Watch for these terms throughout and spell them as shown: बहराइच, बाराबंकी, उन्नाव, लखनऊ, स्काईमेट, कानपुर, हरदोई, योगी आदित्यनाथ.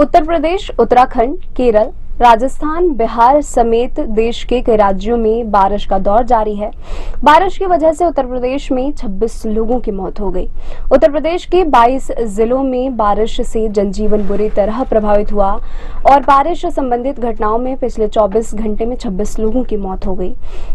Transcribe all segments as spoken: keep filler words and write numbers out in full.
उत्तर प्रदेश, उत्तराखंड, केरल, राजस्थान, बिहार समेत देश के कई राज्यों में बारिश का दौर जारी है। बारिश की वजह से उत्तर प्रदेश में छब्बीस लोगों की मौत हो गई। उत्तर प्रदेश के बाईस जिलों में बारिश से जनजीवन बुरी तरह प्रभावित हुआ और बारिश से संबंधित घटनाओं में पिछले चौबीस घंटे में छब्बीस लोगों की मौत हो गई।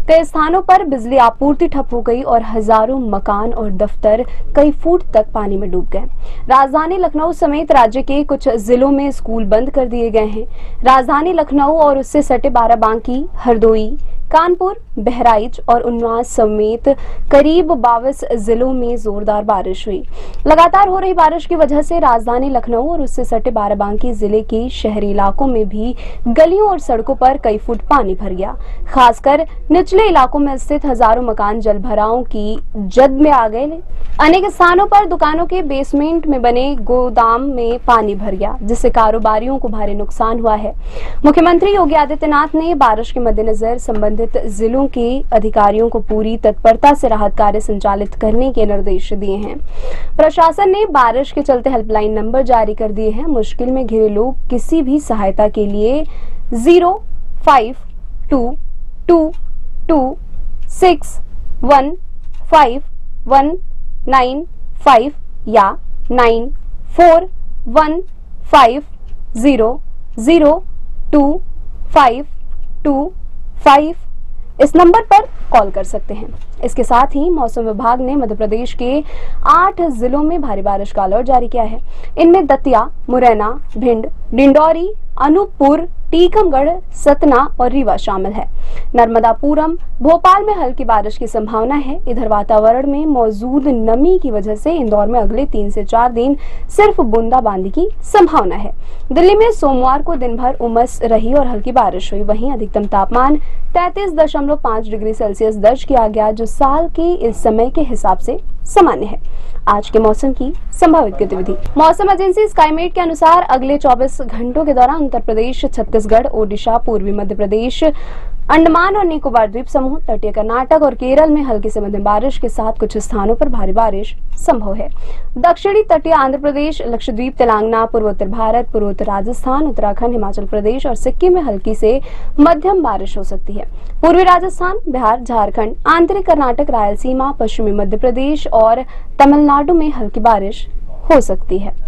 कई स्थानों पर बिजली आपूर्ति ठप हो गई और हजारों मकान और दफ्तर कई फुट तक पानी में डूब गए। राजधानी लखनऊ समेत राज्य के कुछ जिलों में स्कूल बंद कर दिए गए हैं। राजधानी लखनऊ और उससे सटे बाराबंकी, हरदोई, कानपुर, बहराइच और उन्नाव समेत करीब बाईस जिलों में जोरदार बारिश हुई। लगातार हो रही बारिश की वजह से राजधानी लखनऊ और उससे सटे बाराबंकी जिले के शहरी इलाकों में भी गलियों और सड़कों पर कई फुट पानी भर गया। खासकर निचले इलाकों में स्थित हजारों मकान जलभराव की जद में आ गए। अनेक स्थानों पर दुकानों के बेसमेंट में बने गोदाम में पानी भर गया, जिससे कारोबारियों को भारी नुकसान हुआ है। मुख्यमंत्री योगी आदित्यनाथ ने बारिश के मद्देनजर संबंधित जिलों के अधिकारियों को पूरी तत्परता से राहत कार्य संचालित करने के निर्देश दिए हैं। प्रशासन ने बारिश के चलते हेल्पलाइन नंबर जारी कर दिए हैं। मुश्किल में घिरे लोग किसी भी सहायता के लिए zero five two two two six one five one nine five या nine four one five zero zero two five two five इस नंबर पर कॉल कर सकते हैं। इसके साथ ही मौसम विभाग ने मध्य प्रदेश के आठ जिलों में भारी बारिश का अलर्ट जारी किया है। इनमें दतिया, मुरैना, भिंड, डिंडौरी, अनूपपुर, टीकमगढ़, सतना और रीवा शामिल है। नर्मदापुरम, भोपाल में हल्की बारिश की संभावना है। इधर वातावरण में मौजूद नमी की वजह से इंदौर में अगले तीन से चार दिन सिर्फ बूंदाबांदी की संभावना है। दिल्ली में सोमवार को दिन भर उमस रही और हल्की बारिश हुई। वहीं अधिकतम तापमान तैतीस दशमलव पांच डिग्री सेल्सियस दर्ज किया गया, जो साल के इस समय के हिसाब से सामान्य है। आज के मौसम की संभावित गतिविधि। मौसम एजेंसी स्काईमेट के अनुसार अगले चौबीस घंटों के दौरान उत्तर प्रदेश, छत्तीसगढ़, ओडिशा, पूर्वी मध्य प्रदेश, अंडमान और निकोबार द्वीप समूह, तटीय कर्नाटक और केरल में हल्की से मध्यम बारिश के साथ कुछ स्थानों पर भारी बारिश संभव है। दक्षिणी तटीय आंध्र प्रदेश, लक्षद्वीप, तेलंगाना, पूर्वोत्तर भारत, पूर्वोत्तर राजस्थान, उत्तराखंड, हिमाचल प्रदेश और सिक्किम में हल्की से मध्यम बारिश हो सकती है। पूर्वी राजस्थान, बिहार, झारखंड, आंतरिक कर्नाटक, रायलसीमा, पश्चिमी मध्य प्रदेश और तमिलनाडु में हल्की बारिश हो सकती है।